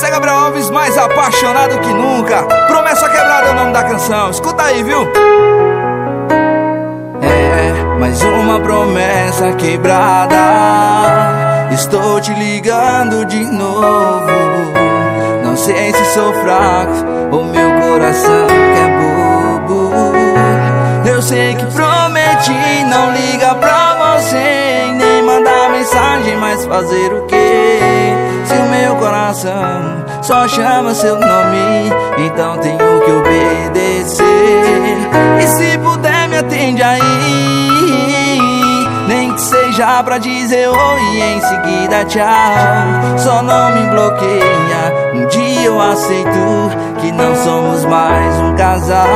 Você é Gabriel Alves, mais apaixonado que nunca. Promessa Quebrada é o nome da canção, escuta aí, viu? É, mais uma promessa quebrada. Estou te ligando de novo. Não sei se sou fraco ou meu coração que é bobo. Eu sei que prometi não ligar pra você, nem mandar mensagem, mas fazer o quê? Se o meu coração só chama seu nome, então tenho que obedecer. E se puder me atende aí, nem que seja pra dizer oi e em seguida tchau. Só não me bloqueia, um dia eu aceito que não somos mais um casal.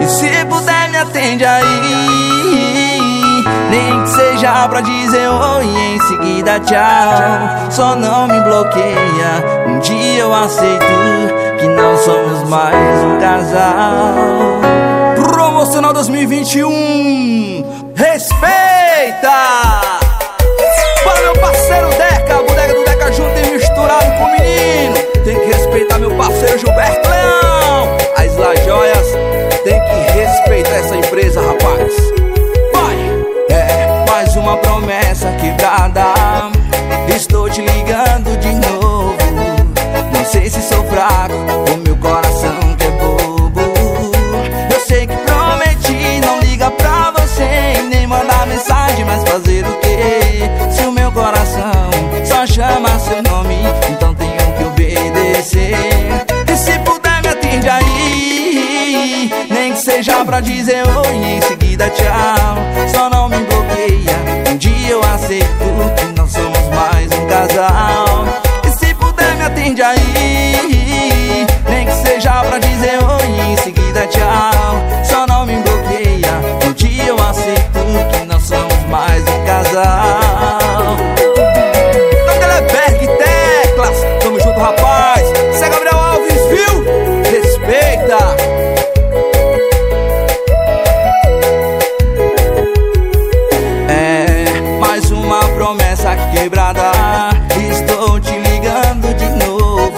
E se puder me atende aí, nem que seja pra dizer oi e em seguida tchau. Só não me bloqueia, um dia eu aceito que não somos mais um casal. Promocional 2021, respeita! Para meu parceiro Deca, a bodega do Deca junto e misturado com o menino. Tem que respeitar meu parceiro Gilberto Leão. As La Joias, tem que respeitar essa empresa, rapaz. Vai! É, mais uma promessa quebrada. Estou te ligando de novo. Não sei se sou fraco ou meu coração que é bobo. Eu sei que prometi não ligar pra você, nem mandar mensagem, mas fazer o quê? Se o meu coração só chama seu nome, então tenho que obedecer. E se puder me atende aí, nem que seja pra dizer oi e em seguida tchau. Só não me bloqueia, um dia eu aceito que não somos mais um casal. E se puder me atende aí, nem que seja pra dizer oi e em seguida tchau. Só não me bloqueia, um dia eu aceito que não somos mais um casal. Tamo junto, rapaz. Cê é Gabriel Alves, viu? Respeita. É, mais uma promessa quebrada. Estou te ligando de novo.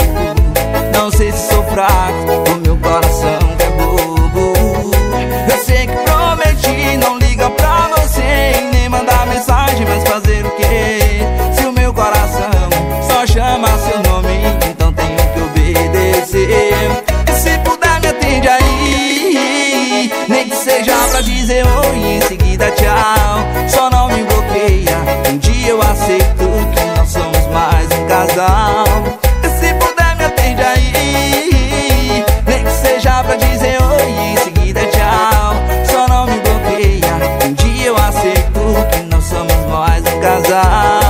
Não sei se sou fraco, o meu coração é bobo. Eu sei que prometi não ligar pra você, nem mandar mensagem, mas fazer o quê? Se o meu coração só chama seu nome, então tenho que obedecer. E se puder me atende aí, nem que seja pra dizer oi e em seguida tchau. Só não me bloqueia, um dia eu aceito que não somos mais um casal. E se puder me atende aí, nem que seja pra dizer oi e em seguida tchau. Só não me bloqueia, um dia eu aceito que não somos mais um casal.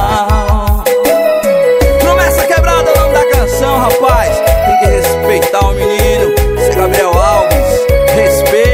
Rapaz, tem que respeitar o menino. Você é Gabriel Alves, respeita.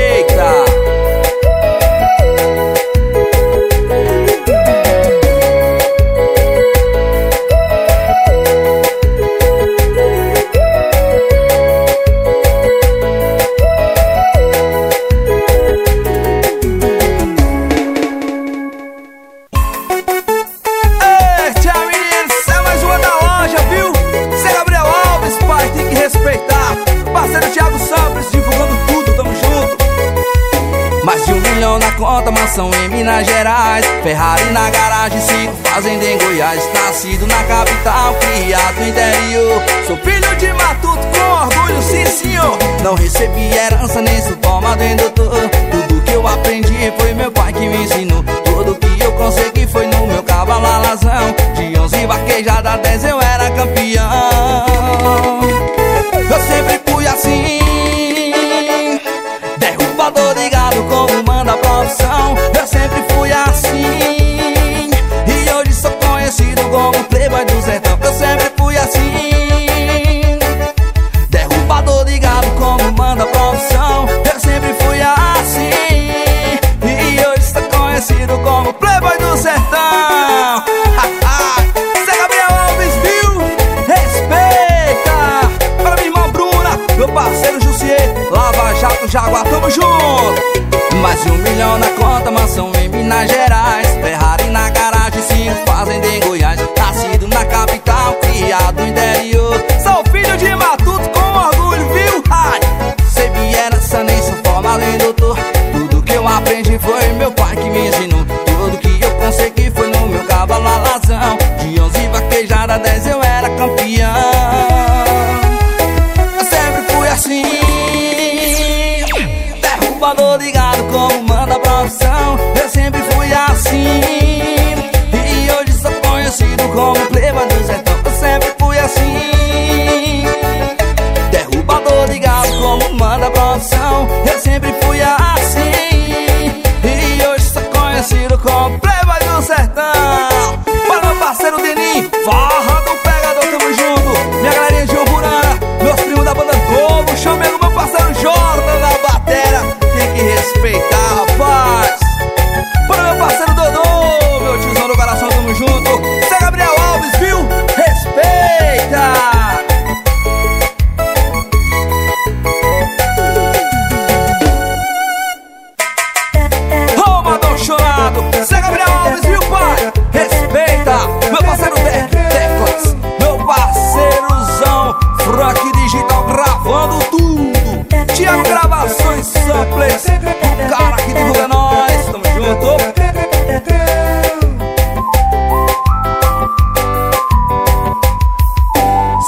Thiago Sampless divulgando tudo, tamo junto. Mais de 1 milhão na conta, mansão em Minas Gerais, Ferrari na garagem, 5 fazenda em Goiás. Nascido na capital, criado no interior, sou filho de matuto com orgulho, sim senhor. Não recebi herança, nem sou formado em doutor. Tudo que eu aprendi foi meu pai que me ensinou. Tudo que eu consegui foi no meu cavalo alazão. De 11 vaquejada, 10 eu era campeão. Eu sempre fui assim, derrubador de gado como manda a profissão. Eu sempre fui assim, e hoje sou conhecido como playboy do sertão. Eu sempre fui assim, derrubador de gado como manda a profissão. Eu sempre fui assim, e hoje sou conhecido como playboy do sertão. Cê é Gabriel Alves, viu? Respeita.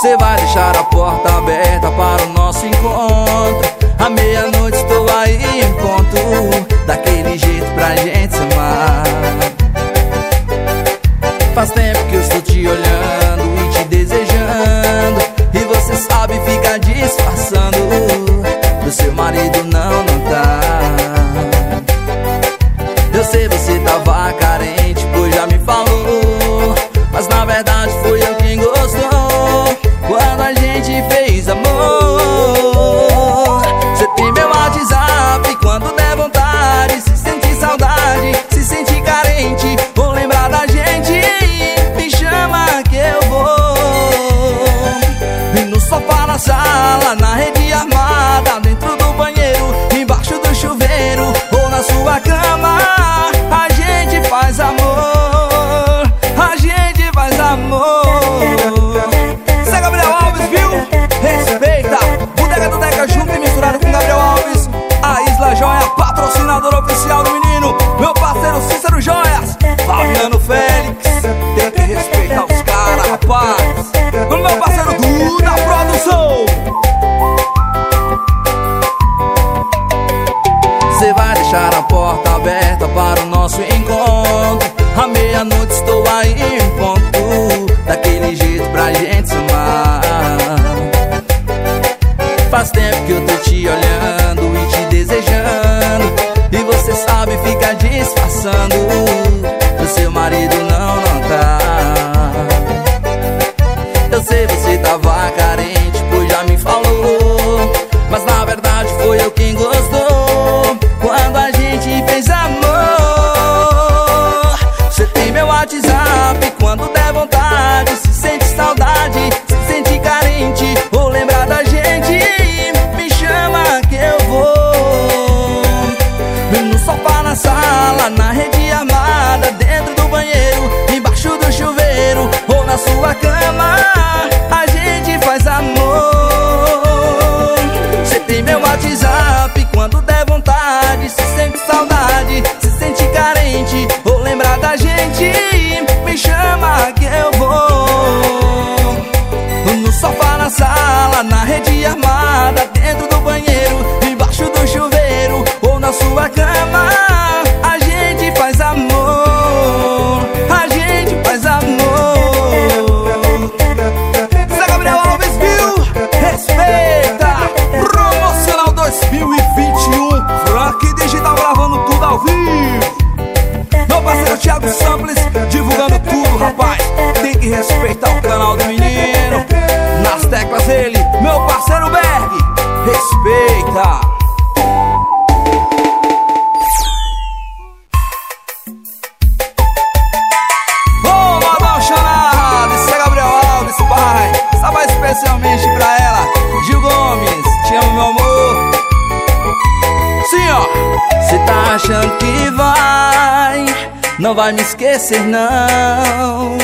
Você vai deixar a porta aberta para o nosso encontro. À meia-noite estou aí em ponto, daquele jeito pra gente se amar. Faz tempo que eu estou te olhando e te desejando, e você sabe, fica disfarçando do seu marido não tá. Eu sei, você tava carente, pois já me falou, mas na verdade foi eu quem gostou quando a gente fez amor. Você tem meu WhatsApp, quando der vontade, se sentir saudade, se sentir carente, vou lembrar da gente, me chama que eu vou. E no sofá, na sala, na rede armada, dentro do banheiro, embaixo do chuveiro ou na sua cama, a gente faz amor. Você é Gabriel Alves, viu? Respeita! Boteca do Deca junto e misturado com Gabriel Alves. A Isla Joia, patrocinadora oficial do menino, meu parceiro Cícero Joias, Fabiano Félix. Tem que respeitar os caras, rapaz. O meu parceiro Duda Produção. Você vai deixar a porta aberta para o nosso encontro. À meia-noite estou aí em ponto, daquele jeito pra gente se amar. Faz tempo que eu tô te olhando e te desejando, e você sabe, fica disfarçando do seu marido não tá. Eu sei, você tava carente, pois já me falou, mas na verdade foi eu quem gostou quando a gente fez amor. Você tem meu WhatsApp, quando der vontade, se sente saudade, se sente carente, vou lembrar da gente, me chama que eu vou. No sofá, na sala, na rede armada, dentro do banheiro, embaixo do chuveiro ou na sua cama, a gente faz amor. Você tem meu WhatsApp, quando der vontade, se sente saudade, se sente carente, vou lembrar da gente, me chama que eu vou. No sofá, na sala, na rede armada, dentro do banheiro, embaixo do chuveiro ou na sua cama, a gente faz amor, a gente faz amor. Zé Gabriel Alves, viu? Respeita! Promocional 2021, Frank Digital gravando tudo ao vivo. Meu parceiro Thiago Sampless divulgando tudo, rapaz. Tem que respeitar o canal do menino. Nas teclas ele, meu parceiro Berg. Respeita. Ô, Madão Chanada, esse é Gabriel Alves, pai. Essa vai especialmente pra ela, Gil Gomes, te amo, meu amor. Sim, ó. Cê tá achando que vai, não vai me esquecer não.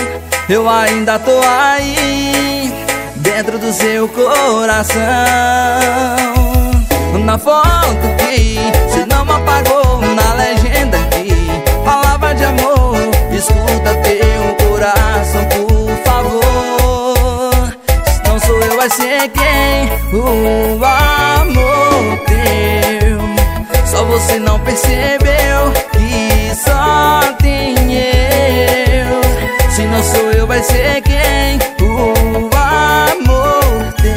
Eu ainda tô aí, dentro do seu coração. Na foto que se não apagou, na legenda que palavra de amor, escuta teu coração, por favor. Se não sou eu, vai ser quem? O amor teu. Só você não percebeu que só tem eu. Se não sou eu, vai ser quem? O amor teu.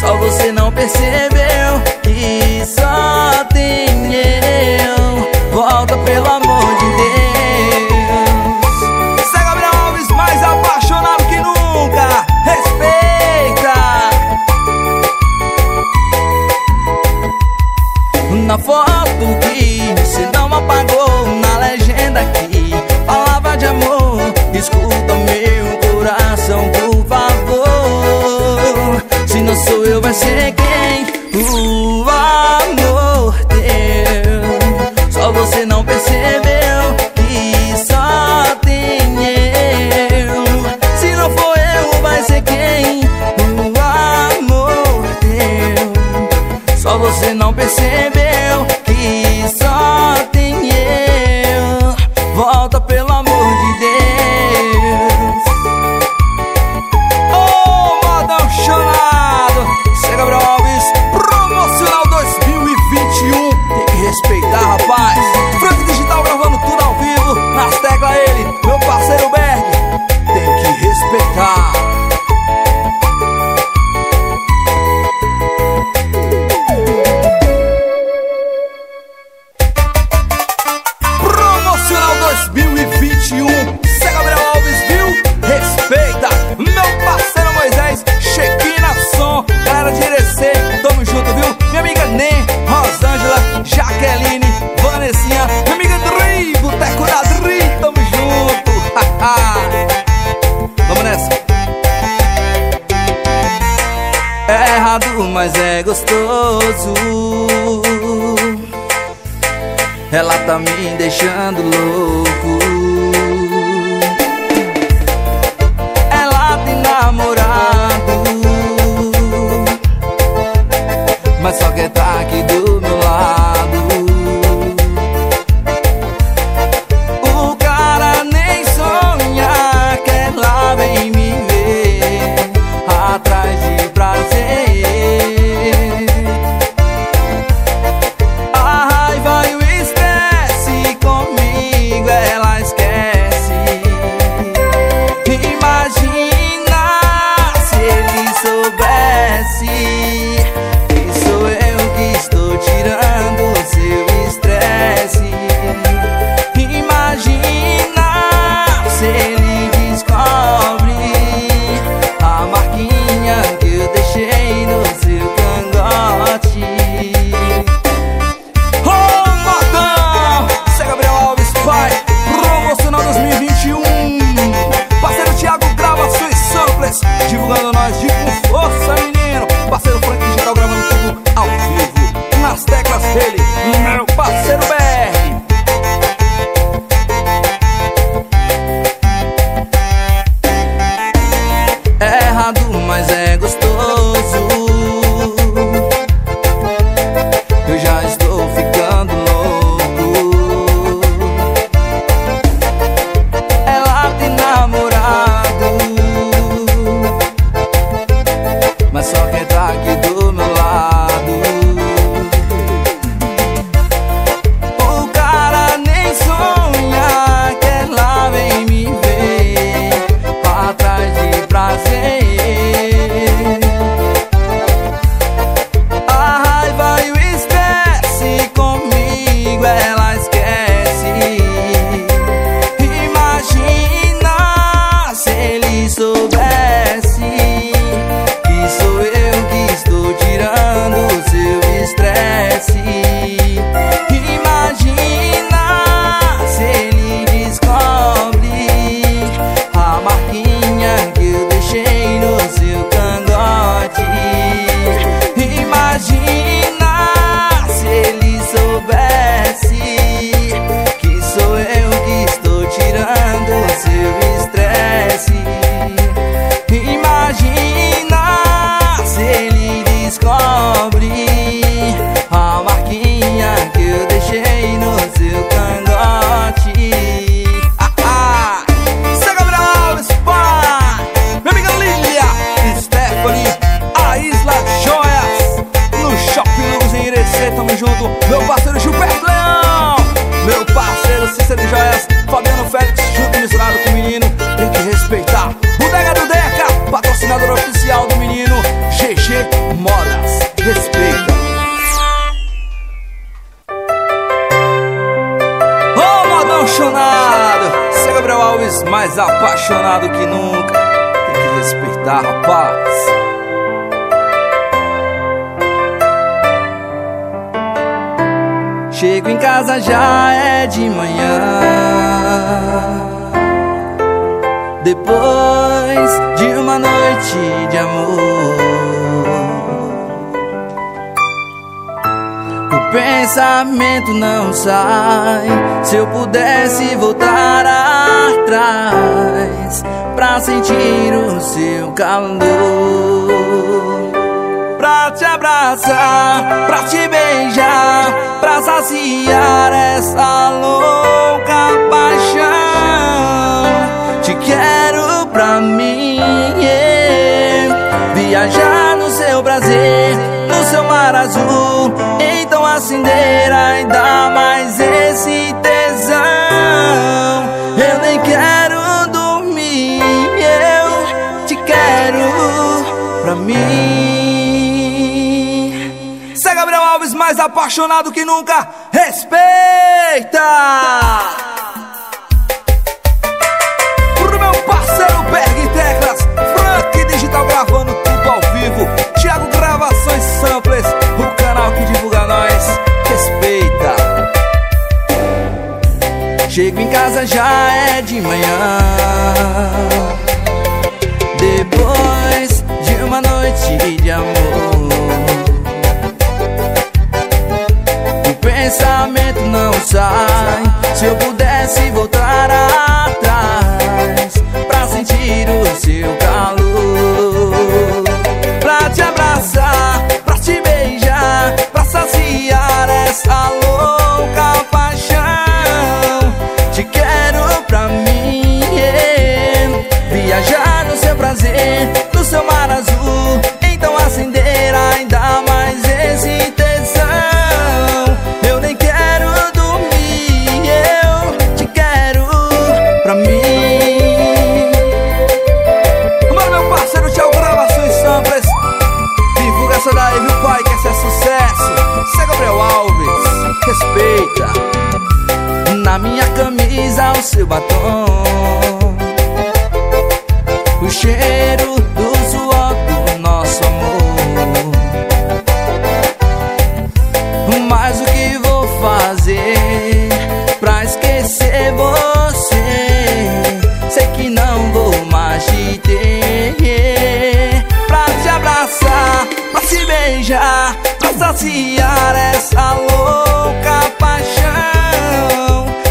Só você não percebeu que só tem eu. Volta, pelo amor de Deus. Cê é Gabriel Alves, mais apaixonado que nunca. Respeita. Na foto que se não apagou, na legenda aqui, palavra de amor, escuta meu coração, por favor. Se não sou eu, vai ser quem? pesado, mas é gostoso. Ela tá me deixando louco. Ela tem namorado, mas só quer tá aqui do meu lado. Meu parceiro Gilberto Leão, meu parceiro Cícero de Joias, Fabiano Félix, junto misturado com o menino. Tem que respeitar o Deca do Deca, patrocinador oficial do menino GG Modas, respeita. Ô, modão chonado, seu Gabriel Alves mais apaixonado que nunca. Tem que respeitar, rapaz. Chego em casa, já é de manhã. Depois de uma noite de amor, o pensamento não sai. Se eu pudesse voltar atrás pra sentir o seu calor, pra te abraçar, pra te beijar, pra saciar essa louca paixão. Te quero pra mim, yeah. Viajar no seu prazer, no seu mar azul, então acender ainda mais esse tesão. Eu nem quero dormir, eu te quero pra mim. Cê Gabriel Alves mais apaixonado que nunca, respeita! Pro meu parceiro Berg Teclas, Frank Digital gravando tudo ao vivo, Thiago Gravações Sampless, o canal que divulga nós, respeita! Chego em casa, já é de manhã. Depois de uma noite de amor, do seu batom, o cheiro do suor do nosso amor. Mas o que vou fazer pra esquecer você? Sei que não vou mais te ter, pra te abraçar, pra se beijar, pra saciar essa louca paixão.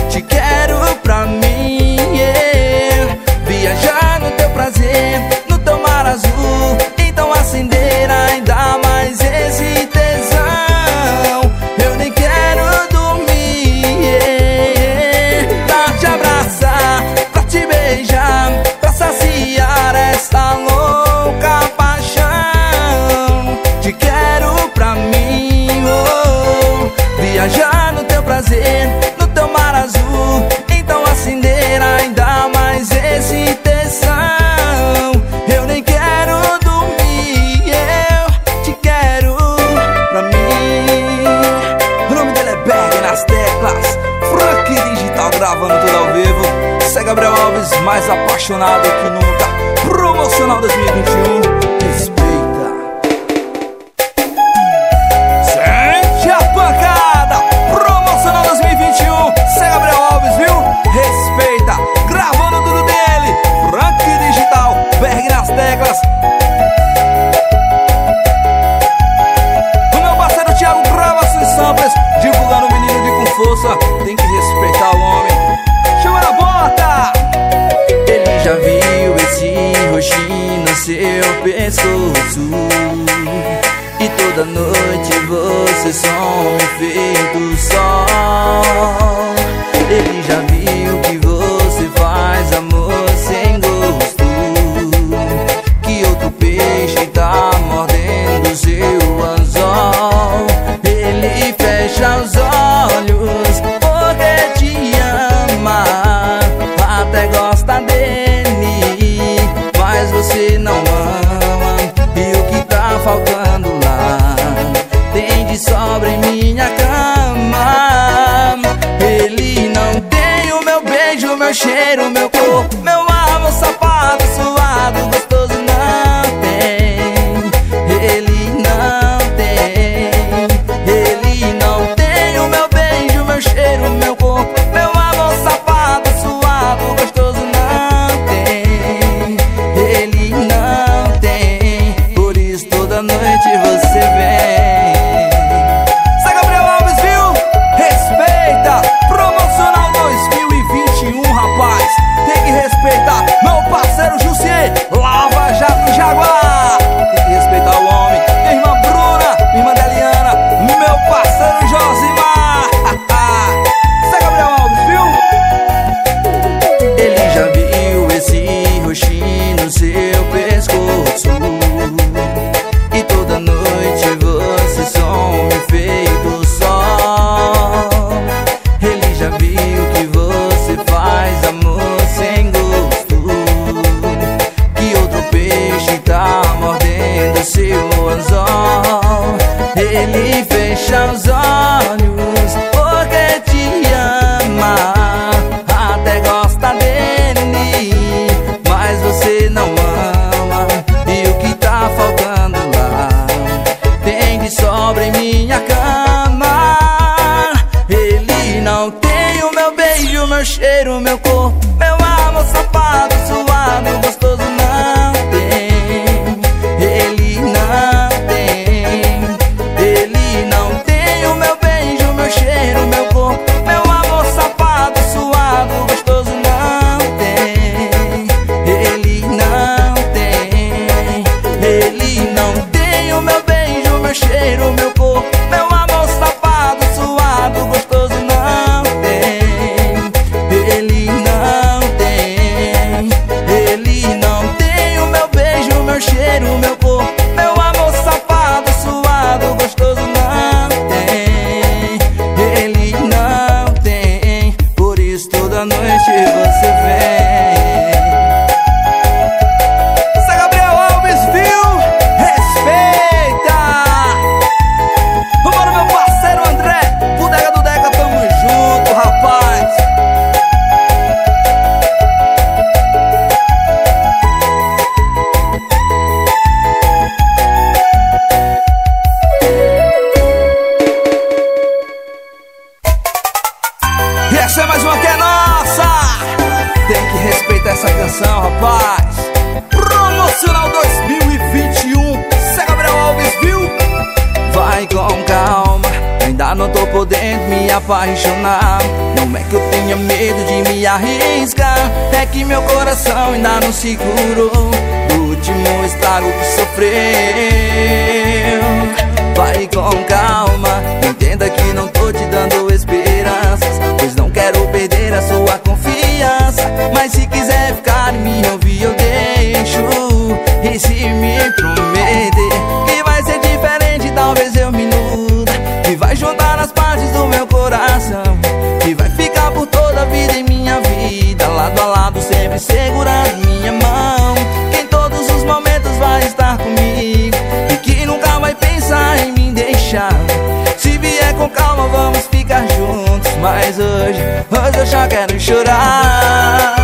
Te quero pra mim, yeah. Viajar no teu prazer, no teu mar azul, então acender ainda mais esse tesão. Eu nem quero dormir, yeah, pra te abraçar, pra te beijar, pra saciar essa louca paixão. Te quero pra mim, oh, viajar no teu prazer, no teu mar azul, então acender ainda mais esse tesão. Eu nem quero dormir, eu te quero pra mim. O nome dele é Berg nas teclas, Frank Digital gravando tudo ao vivo. Você é Gabriel Alves, mais apaixonado que nunca. Promocional 2021. O meu parceiro Thiago Sampless, divulgando o menino de com força. Tem que respeitar o homem. Chama na bota. Ele já viu esse roxinho no seu pescoço, e toda noite você some feito o sol. Ele já viu que você faz amor sem gosto, peixe tá mordendo seu anzol. Ele fecha os olhos porque te ama, até gosta dele, mas você não ama. E o que tá faltando lá tem de sobra em minha cama. Ele não tem o meu beijo, meu cheiro, meu corpo, meu ar, meu sapato suado, gostoso não. Ele não tem o meu beijo, meu cheiro, meu corpo, meu amor, sapato suado, gostoso não tem. Ele não tem, por isso toda noite você vem. Sai Gabriel Alves, viu? Respeita, promocional 2021, rapaz, tem que respeitar. Meu parceiro Jussier, Lava Jato Jaguar, tem que respeitar o homem. Seu pescoço, e toda noite você some feito o sol. Ele já viu que você faz amor sem gosto, que outro peixe tá mordendo seu anzol. Ele fecha os olhos porque te ama, até gosta dele, mas você não ama. E o que tá faltando lá tem de sobra em minha cama. Ele não tem o meu beijo, meu cheiro, meu corpo, meu amor, sapato suado, gostoso não tem. Ele não tem o meu beijo, me apaixonar. Não é que eu tenha medo de me arriscar, é que meu coração ainda não se curou do último estrago que sofreu. Vai com calma, entenda que não tô te dando esperanças, pois não quero perder a sua confiança. Mas se quiser ficar e me ouvir, eu deixo. E se me prometer que vai ser diferente, talvez eu me iluda, que vai juntar as partes do meu coração, que vai ficar por toda a vida em minha vida, lado a lado, sempre segurando minha mão, que em todos os momentos vai estar comigo e que nunca vai pensar em me deixar. Se vier com calma, vamos ficar juntos, mas hoje eu já quero chorar.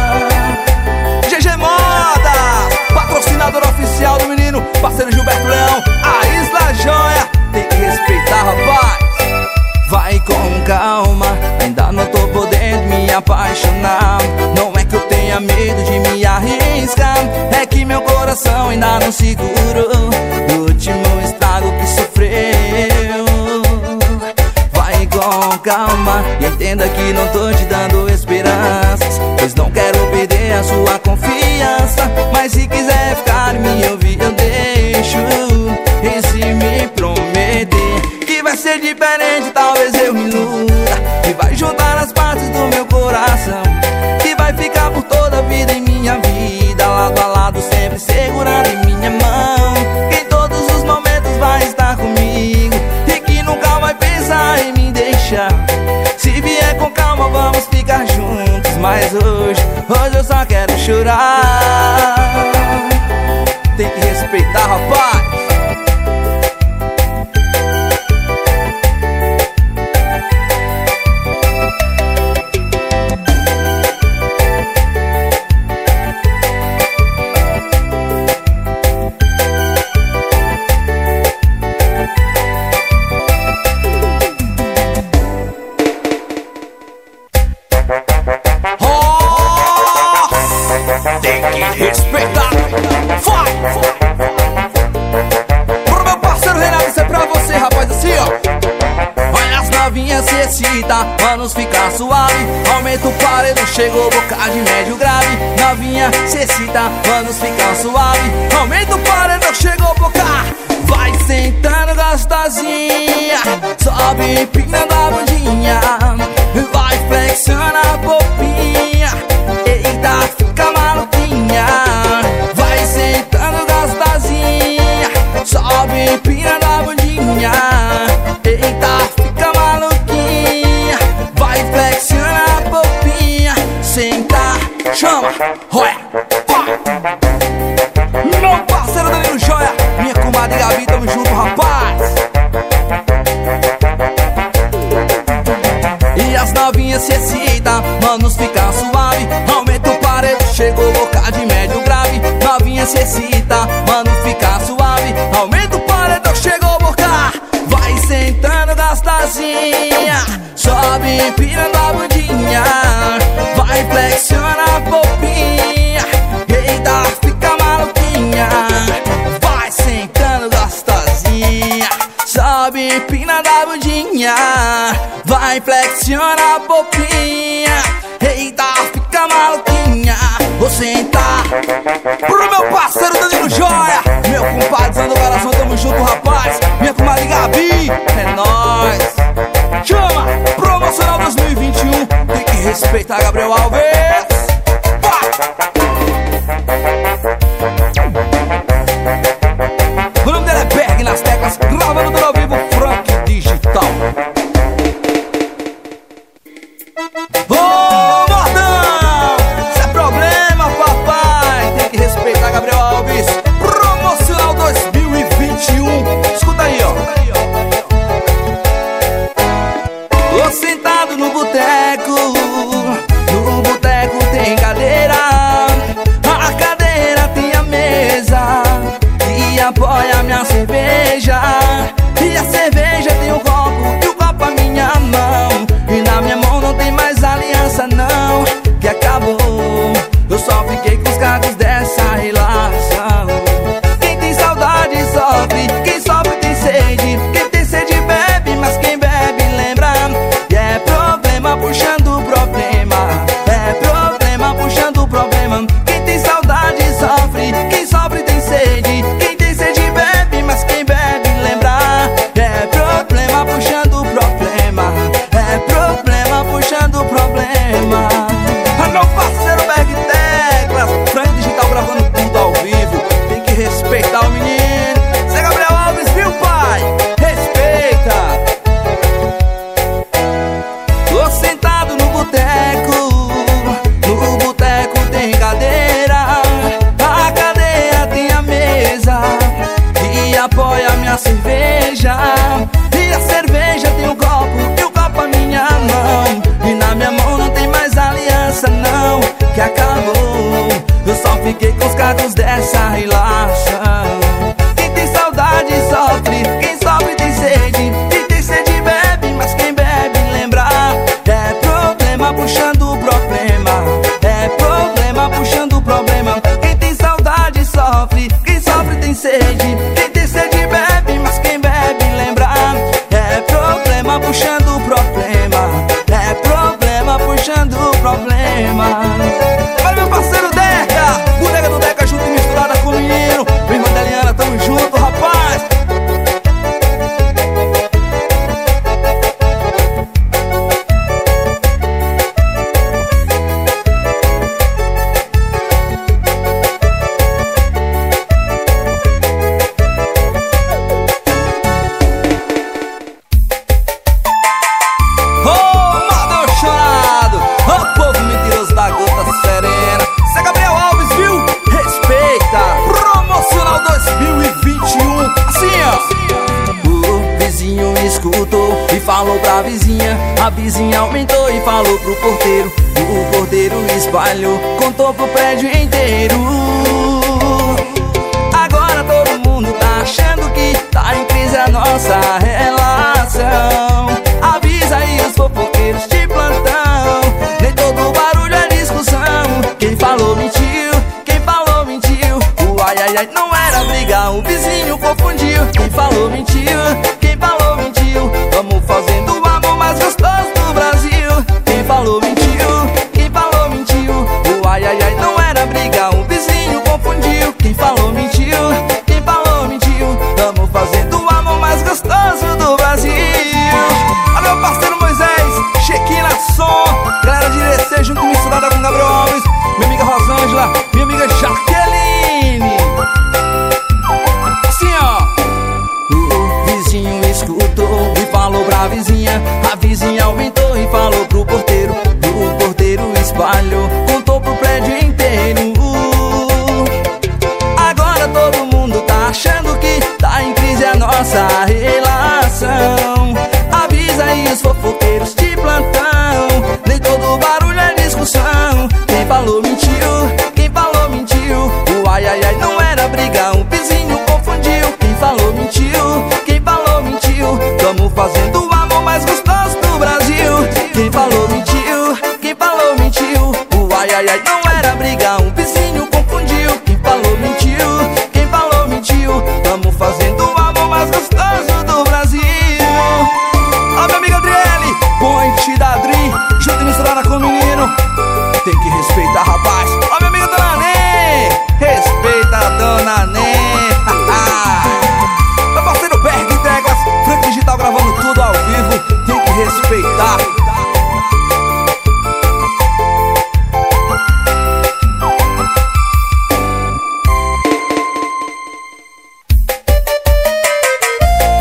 GG Moda, patrocinador oficial do menino, parceiro Gilberto Leão, As La Joias. Tem que respeitar, rapaz. Vai com calma, ainda não tô podendo me apaixonar. Não é que eu tenha medo de me arriscar, é que meu coração ainda não segurou o último estrago que sofreu. Vai com calma, e entenda que não tô te dando esperanças, pois não quero perder a sua confiança. Mas se quiser ficar e me ouvir, eu deixo. E se me prometer que vai ser diferente, talvez eu me iluda, que vai juntar as partes do meu coração, que vai ficar por toda a vida em minha vida, lado a lado, sempre segurando em minha mão, que em todos os momentos vai estar comigo e que nunca vai pensar em me deixar. Se vier com calma, vamos ficar juntos, mas hoje eu só quero chorar. Tem que respeitar, rapaz. Manos fica suave, aumenta o paredão, chegou boca de médio grave. Novinha, cê excita, manos fica suave, aumenta o paredão, chegou boca. Vai sentando gostosinha, sobe empina da bundinha, vai flexionando a bobinha, eita, fica maluquinha. Vai sentando gostosinha, sobe empina da bundinha, eita, fica maluquinha. Flexiona a popinha, sentar, chama, roia, pá. Meu parceiro Danilo Joia, minha comadre Gabi, tamo junto, rapaz. E as novinhas se excitam, manos fica suave, aumenta o paredão, chegou boca de médio grave. Novinha se excita, mano fica suave, aumenta o paredão, chegou boca. Vai sentando gostosinha, sobe empina da bundinha, vai flexiona a popinha, eita, fica maluquinha. Vai sentando gostosinha, sobe empina da bundinha, vai flexiona a popinha, eita, fica maluquinha. Vou sentar pro meu parceiro Danilo Joia, meu compadre Zando Coração, tamo junto, rapaz. Minha comadre Gabi, é nóis. Chama, promocional 2021, tem que respeitar Gabriel Alves. Pá. O nome dela é Berg nas teclas, gravando tudo ao vivo, Frank Digital. Ô, oh, Mordão, isso é problema, papai. Tem que respeitar Gabriel Alves. Promocional 2021, escuta aí, ó. Sentado no boteco tem cadeira, a cadeira tem a mesa que apoia minha cerveja, e a cerveja tem o copo e o copo a minha mão, e na minha mão não tem mais aliança não, que acabou, eu só fiquei com os cacos dessa relação. Quem tem saudade sofre, quem sofre tem sede, quem tem sede bebe, mas quem bebe lembra. tem sede bebe, mas quem bebe lembra. É problema puxando problema, é problema puxando problema. Olha meu parceiro Deca, boneca do Deca junto e misturada com o menino. Minha irmã da Eliana, tamo junto, rapaz. Falou pra vizinha, a vizinha aumentou e falou pro porteiro. O porteiro espalhou, contou pro prédio inteiro. Agora todo mundo tá achando que tá em crise a nossa relação. Avisa aí os fofoqueiros de plantão, nem todo barulho é discussão. Quem falou mentiu, quem falou mentiu. O ai ai ai não era brigar, o vizinho confundiu. Quem falou mentiu, quem falou mentiu. Vamos fazendo o amor mais gostoso do Brasil. Quem falou mentiu, quem falou mentiu. O ai ai ai não era briga, um vizinho confundiu. Quem falou mentiu, quem falou mentiu. Vamos fazendo o amor mais gostoso do Brasil. Olha meu parceiro Moisés, Chequina Som, galera de Irecê junto com misturada com Gabriel Alves, minha amiga Rosângela, minha amiga Jaqueline. Assim ó. Escutou e falou pra vizinha, a vizinha aumentou e falou pro porteiro. O porteiro espalhou, contou pro prédio inteiro. Agora todo mundo tá achando que tá em crise a nossa relação. Avisa aí os fofoqueiros de plantão, nem todo barulho é discussão. Quem falou mentiu, quem falou mentiu. O ai ai ai não era briga, um vizinho confundiu. Quem falou mentiu, quem falou mentiu, tamo fazendo o amor mais gostoso do Brasil. Quem falou mentiu, quem falou mentiu. O ai ai ai não era briga, um vizinho confundiu. Quem falou mentiu, quem falou mentiu. Tamo fazendo o amor mais gostoso do Brasil. Ó minha amiga Adriele, ponte da Adri, junto e misturada com o menino. Tem que respeitar rapaz. Ó minha amiga Dona Nê, respeita a Dona Nê. Meu parceiro Berg Degas, Frank Digital gravando tudo ao vivo, tem que respeitar.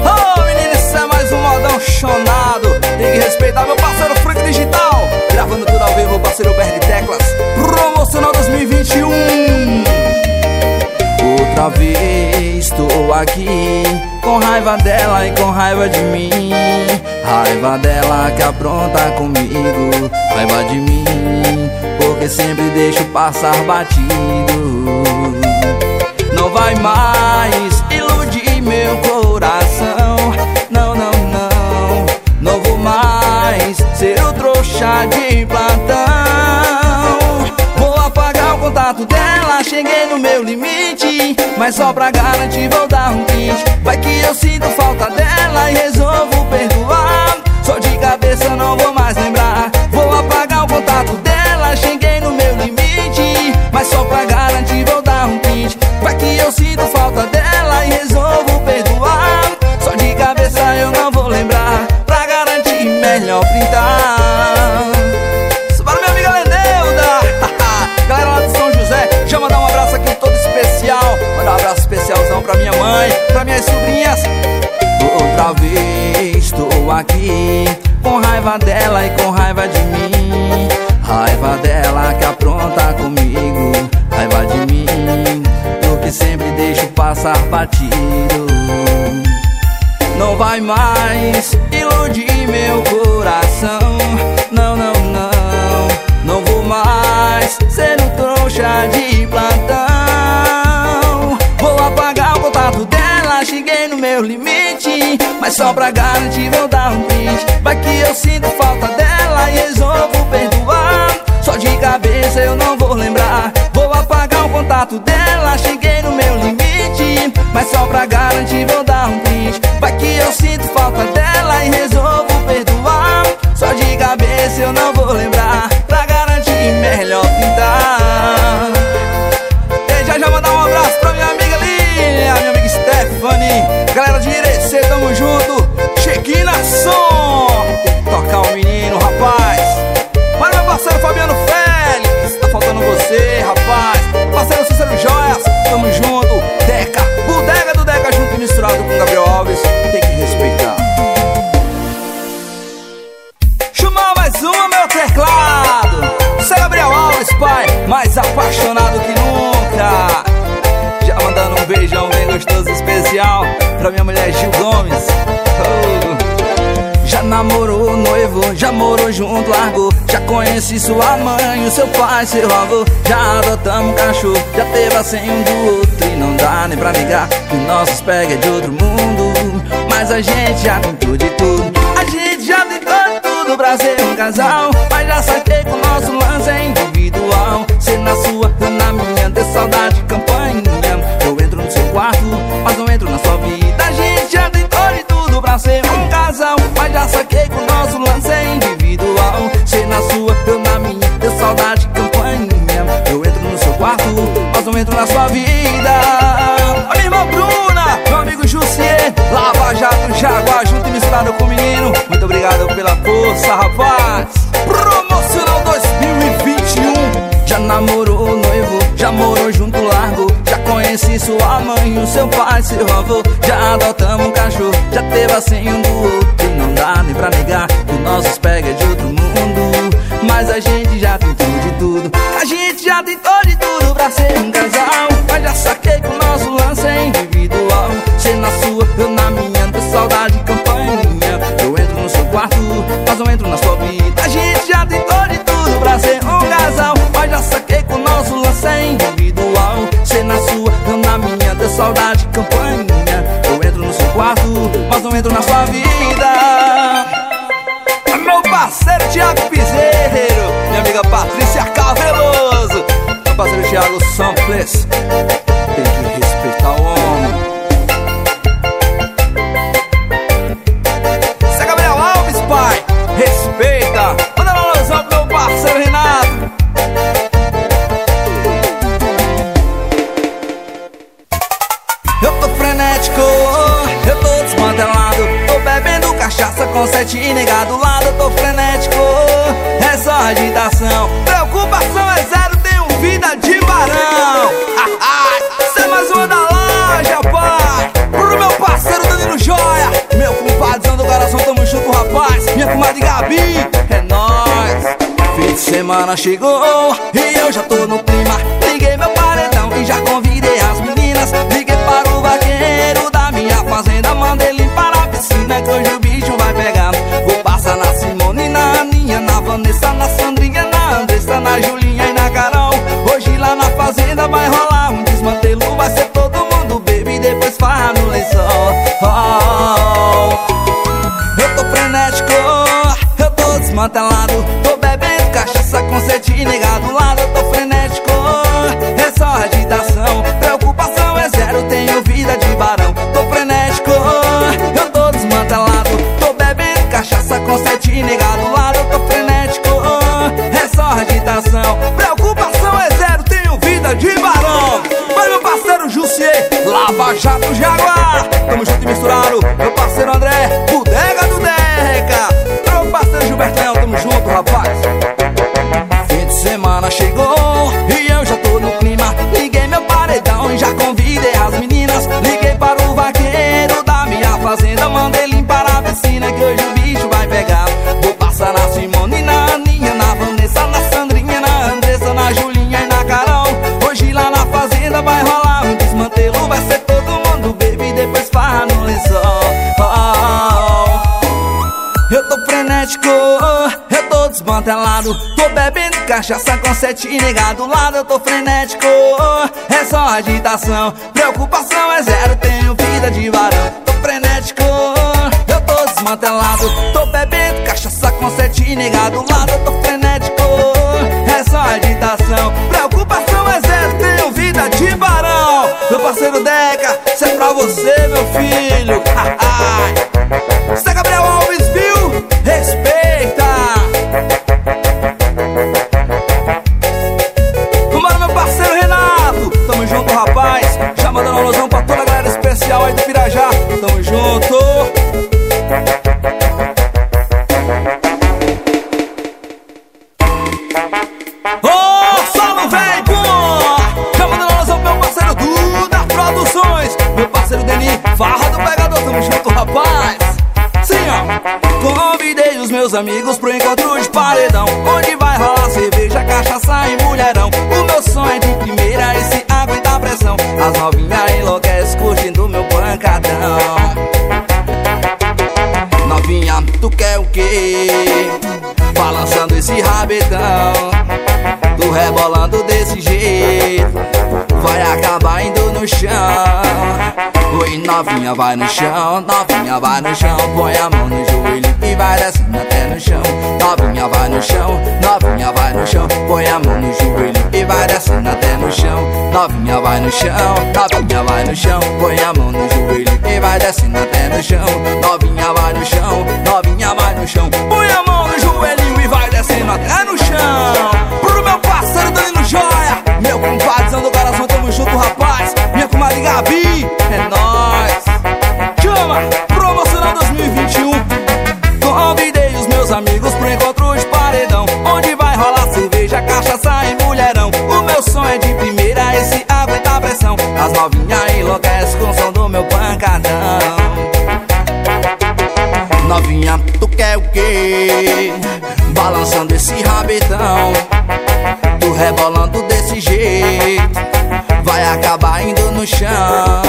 Oh menino, isso é mais um modão chonado, tem que respeitar meu parceiro Frank Digital, gravando tudo ao vivo, parceiro Berg Teclas, promocional 2021. Outra vez estou aqui, com raiva dela e com raiva de mim. Raiva dela que apronta comigo, raiva de mim, porque sempre deixo passar batido. Não vai mais iludir meu coração, não, não, não. Não vou mais ser o trouxa de plantão. Vou apagar o contato dela, cheguei no meu limite, mas só pra garantir vou dar um print. Vai que eu sinto falta dela e resolvo perdoar. Só de cabeça não vou mais lembrar. Vou apagar o contato dela, cheguei no meu limite, mas só pra garantir vou dar um print. Vai que eu sinto falta dela e resolvo perdoar. Só de cabeça eu não vou lembrar. Pra garantir melhor printar. Isso para minha amiga Leneuda. Galera lá de São José, já mandar um abraço aqui todo especial. Mandar um abraço especialzão pra minha mãe, pra minhas sobrinhas. Outra vez estou aqui, com raiva dela e com raiva de mim. Raiva dela que apronta comigo, raiva de mim, porque sempre deixo passar batido. Não vai mais iludir meu coração, não, não, não. Não vou mais ser um trouxa de plantão. Vou apagar o contato dela, cheguei no meu limite, mas só pra garantir vou dar um print. Vai que eu sinto falta dela e resolvo perdoar. Só de cabeça eu não vou lembrar. Vou apagar o contato dela, cheguei no meu limite, especial pra minha mulher Gil Gomes. Já namorou noivo, já morou junto, largou. Já conheci sua mãe, o seu pai, seu avô. Já adotamos um cachorro, já teve assim um do outro. E não dá nem pra negar que nossos pega é de outro mundo. Mas a gente já tentou de tudo, a gente já tentou tudo pra ser um casal. Mas já saquei que o nosso lance é individual. Cê na sua, eu na minha, dê saudade de campanha. Eu entro no seu quarto, mas não entro na sua vida. A gente já tentou de tudo pra ser um casal. Mas já saquei que o nosso lance é individual. Cê na sua, eu na minha, dê saudade de campanha. Eu entro no seu quarto, mas não entro na sua vida. Minha irmã Bruna, meu amigo Jussier, Lava Jato, Jaguar, junto e misturado com o menino. Muito obrigado pela força, rapaz. Promocional 2021. Já namorou noivo, já morou junto largo. Já conheci sua mãe, o seu pai, seu avô. Já adotamos um cachorro, já teve assim um do outro. Não dá nem pra negar que o nosso pega é de outro mundo. Mas a gente já tentou de tudo, a gente já tentou de tudo pra ser um casal. Mas já saquei que o nosso lance é individual. Cê na sua, eu na minha, dê saudade de campanha. Eu entro no seu quarto, mas não entro na sua vida. A gente já tentou de tudo pra ser um casal. Mas já saquei que o nosso lance é individual. Cê na sua, eu na minha, dê saudade de campanha. Eu entro no seu quarto, mas não entro na sua vida. Meu parceiro Thiago Piseiro, minha amiga Patrícia Calvelloso, meu parceiro Thiago Sampless. Tem que respeitar o homem. Você é Gabriel Alves, pai? Respeita. Manda uma alusão pro meu parceiro Renato. Eu tô frenético, eu tô desmantelado. Tô bebendo cachaça com 7 negado lá. Tô frenético, é só agitação. Preocupação é zero, tenho vida de barão. Cê é mais uma da loja, pai. Pro meu parceiro Dodô Joia, meu compadrezão do coração, tamo junto, rapaz. Minha comadre Gabi, é nóis. Fim de semana chegou e eu já tô no clima. Liguei meu paredão e já convidei as meninas. Liguei para o vaqueiro da minha fazenda, mandei limpar a piscina que hoje o bicho vai pegar. Na Simone, na Aninha, na Vanessa, na Sandrinha, na Andressa, na Julinha e na Carol. Hoje lá na fazenda vai rolar um desmantelo. Vai ser todo mundo baby, depois farra no lençol. Eu tô frenético, eu tô desmantelado. Tô bebendo cachaça com sede negado lado. Eu tô frenético, é só agitação. Preocupação é zero, tenho vida de barão. Tô frenético, eu tô desmantelado. Cachaça com 7 negado lado, eu tô frenético, é só agitação. Preocupação é zero, tenho vida de barão. Mas meu parceiro Jussier, Lava Jato, Jaguar, tamo junto e misturado. Meu parceiro André, bodega do Deca. Meu parceiro Gilberto Leão, tamo junto, rapaz. Fim de semana chegou e eu já tô no clima. Liguei meu paredão e já convidei as meninas. Liguei para o vaqueiro da minha fazenda, mandei limpar a piscina que hoje o bicho vai pegar. Vou passar na Simone, na Aninha, na Vanessa, na Sandrinha, na Andressa, na Julinha e na Carol. Hoje lá na fazenda vai rolar um desmantelo. Vai ser todo mundo baby, depois farra no lençol. Eu tô frenético, eu tô desmantelado. Tô bebendo cachaça com 7 negado lado. Eu tô frenético, é só agitação. Preocupação é zero, tenho vida de varão. Tô frenético, eu tô desmantelado. Tô bebendo cachaça com 7 negado lado. Eu tô frenético, é só agitação. Preocupação é zero, tenho vida de varão. Meu parceiro Deca, isso é pra você, meu filho. Isso é Gabriel Alves, viu? Respeita. Vambora, meu parceiro Renato. Tamo junto, rapaz. Já mandando um alusão pra toda a galera especial aí do Pirajá. Tamo junto. Oh, só não vem com. Já mandando um alusão pro meu parceiro Duda Produções. Meu parceiro Denis, farra do pegador. Tamo junto, rapaz. Convidei os meus amigos pro encontro de paredão, onde vai rolar cerveja, cachaça e mulherão. O meu sonho é de primeira e se aguentar pressão. As novinhas enlouquecem curtindo meu banca. rabetão. Tô rebolando desse jeito, vai acabar indo no chão. Oi, novinha, vai no chão, novinha, vai no chão. Põe a mão no joelho e vai descendo até no chão. Novinha, vai no chão, novinha, vai no chão. Põe a mão no joelho e vai descendo até no chão. Novinha, vai no chão, novinha, vai no chão. Põe a mão no joelho e vai descendo até no chão. Novinha, vai no chão, novinha, vai no chão. Põe a mão no joelhinho e vai descendo até no chão. Pro meu parceiro Danilo Joia, meu compadrezão do coração, tamo junto, rapaz. Minha comadre Gabi, é nóis. Chama, promocional 2021. Convidei os meus amigos pro encontro de paredão, onde vai rolar cerveja, cachaça e mulherão. O meu som é de primeira, esse aguenta a pressão. As novinhas enlouquecem com o som do meu pancadão. Novinha, tu quer o quê? Balançando esse rabetão. Tu rebolando desse jeito, vai acabar indo no chão.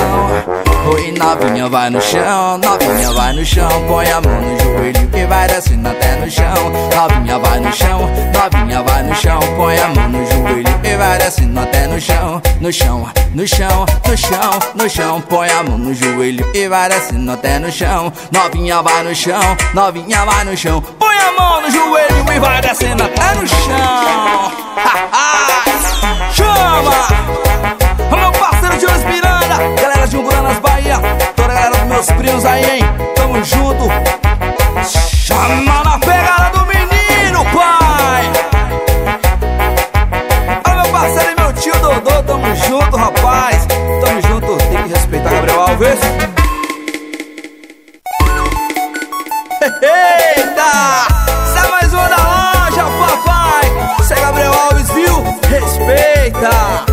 Oi, novinha, vai no chão, novinha, vai no chão. Põe a mão no joelho e vai descendo até no chão. Novinha, vai no chão, novinha, vai no chão. Põe a mão no joelho e vai descendo até no chão. No chão, no chão, no chão, no chão. Põe a mão no joelho e vai descendo até no chão. Novinha, vai no chão, novinha, vai no chão. Põe a mão no joelho e vai descendo até no chão. Chama! O meu parceiro de Jones Miranda, galera de Umburanas, Bahia, toda a galera dos meus primos aí, hein? Tamo junto. Chama na pegada do menino, pai. O meu parceiro e meu tio Dodô, tamo junto, rapaz. Tamo junto, tem que respeitar Gabriel Alves. Eita! Cê é mais uma da loja, papai. Cê é Gabriel Alves, viu? Respeita!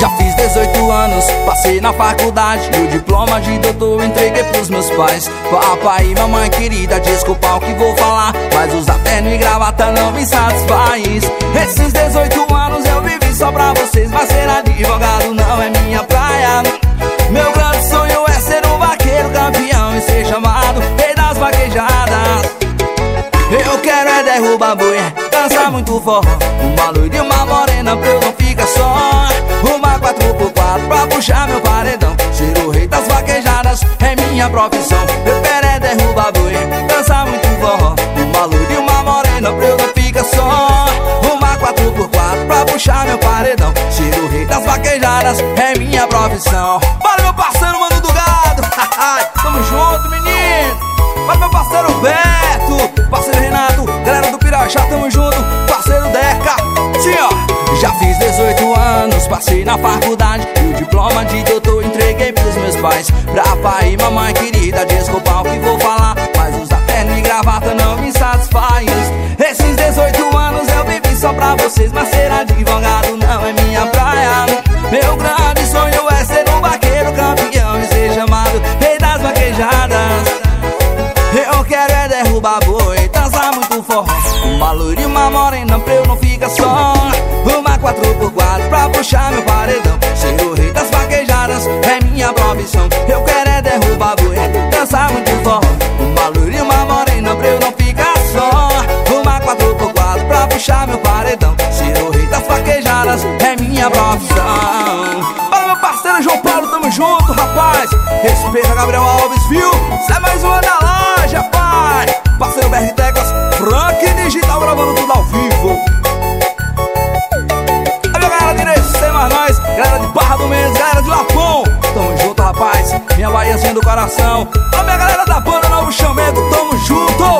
Já fiz 18 anos, passei na faculdade, e o diploma de doutor entreguei pros meus pais. Papai e mamãe querida, desculpa o que vou falar, mas usar terno e gravata não me satisfaz. Esses 18 anos eu vivi só pra vocês, mas ser advogado não é minha praia. Meu grande sonho é ser um vaqueiro campeão e ser chamado rei das vaquejadas. Eu quero é derrubar boi, dançar muito forró, uma loira e uma morena pra eu não ficar só. Uma 4x4 pra puxar meu paredão, ser o rei das vaquejadas é minha profissão. Eu quero é derrubar boi, dançar muito forró, uma loira e uma morena pra eu não ficar só. Uma 4x4 pra puxar meu paredão, ser o rei das vaquejadas é minha profissão. Bora, meu parceiro, mano do gado. Tamo junto, menino. Mas meu parceiro Beto, parceiro Renato, galera do Pirajá, tamo junto, parceiro Deca. Sim, ó. Já fiz 18 anos, passei na faculdade, e o diploma de doutor entreguei pros meus pais. Pra pai e mamãe querida, desculpa o que vou falar, mas usar terno e gravata não me satisfaz. Esses 18 anos eu vivi só pra vocês, mas ser advogado não é minha praia. Meu grande sonho é ser um vaqueiro campeão e ser chamado rei das vaquejadas. Eu quero é derrubar boi, dançar muito forró, uma loira e uma morena pra eu não ficar só. Uma 4x4 pra puxar meu paredão, ser o rei das vaquejadas é minha profissão. Eu quero é derrubar boi, dançar muito forró, uma loira e uma morena pra eu não ficar só. Uma 4x4 pra puxar meu paredão, ser o rei das vaquejadas é minha profissão. Parceiro João Paulo, tamo junto, rapaz. Respeita Gabriel Alves, viu? Cê é mais uma da loja, pai. Parceiro BR Teclas, Frank Digital, gravando tudo ao vivo. Olha a galera de Irecê, mas nós, galera de Barra do Mendes, galera de Lapão, tamo junto, rapaz, minha baiazinha do coração. Olha a galera da banda Novo Chamego, tamo junto.